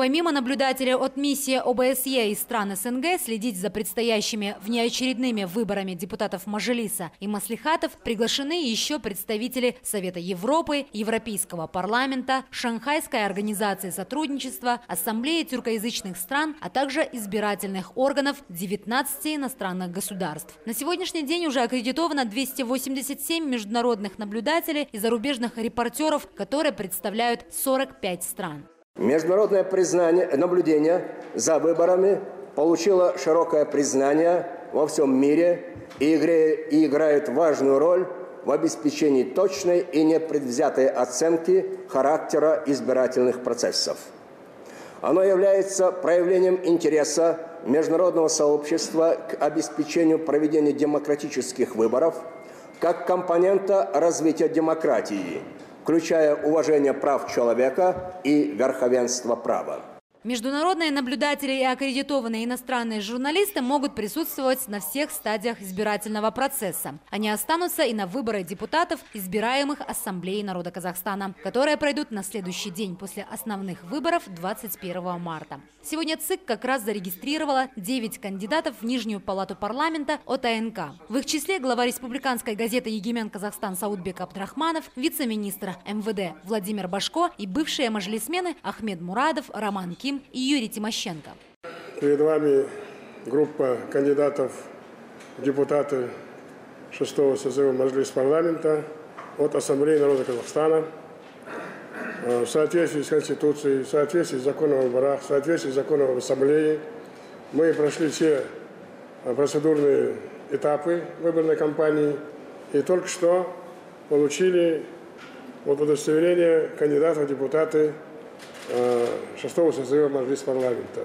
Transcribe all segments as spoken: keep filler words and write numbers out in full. Помимо наблюдателя от миссии ОБСЕ из стран СНГ следить за предстоящими внеочередными выборами депутатов мажилиса и маслихатов приглашены еще представители Совета Европы, Европейского парламента, Шанхайской организации сотрудничества, Ассамблеи тюркоязычных стран, а также избирательных органов девятнадцати иностранных государств. На сегодняшний день уже аккредитовано двести восемьдесят семь международных наблюдателей и зарубежных репортеров, которые представляют сорок пять стран. Международное признание, наблюдение за выборами получило широкое признание во всем мире и, игре, и играет важную роль в обеспечении точной и непредвзятой оценки характера избирательных процессов. Оно является проявлением интереса международного сообщества к обеспечению проведения демократических выборов как компонента развития демократии, включая уважение прав человека и верховенство права. Международные наблюдатели и аккредитованные иностранные журналисты могут присутствовать на всех стадиях избирательного процесса. Они останутся и на выборы депутатов, избираемых Ассамблеей народа Казахстана, которые пройдут на следующий день после основных выборов двадцать первого марта. Сегодня ЦИК как раз зарегистрировала девять кандидатов в Нижнюю палату парламента от А Н К. В их числе глава республиканской газеты «Егемен Казахстан» Саудбек Абдрахманов, вице-министр МВД Владимир Башко и бывшие мажилисмены Ахмед Мурадов, Роман Кирк и Юрий Тимощенко. Перед вами группа кандидатов в депутаты шестого созыва мажилиса парламента от Ассамблеи народа Казахстана. В соответствии с Конституцией, в соответствии с законом о выборах, в соответствии с законом об Ассамблее мы прошли все процедурные этапы выборной кампании и только что получили вот удостоверение кандидатов в депутаты шестого созыва мажилиса парламента.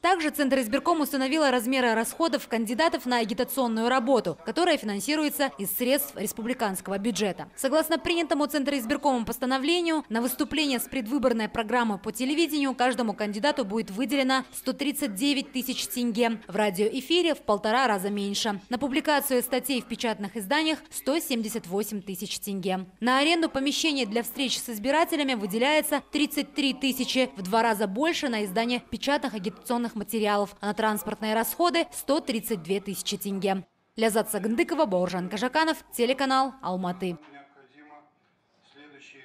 Также Центризбирком установила размеры расходов кандидатов на агитационную работу, которая финансируется из средств республиканского бюджета. Согласно принятому Центризбиркомом постановлению, на выступление с предвыборной программы по телевидению каждому кандидату будет выделено сто тридцать девять тысяч тенге. В радиоэфире в полтора раза меньше. На публикацию статей в печатных изданиях сто семьдесят восемь тысяч тенге. На аренду помещений для встреч с избирателями выделяется тридцать три тысячи, в два раза больше на издание печатных агитационных материалов, а на транспортные расходы сто тридцать две тысячи тенге. Лязат Гандыкова, Боружан Кажаканов, телеканал Алматы.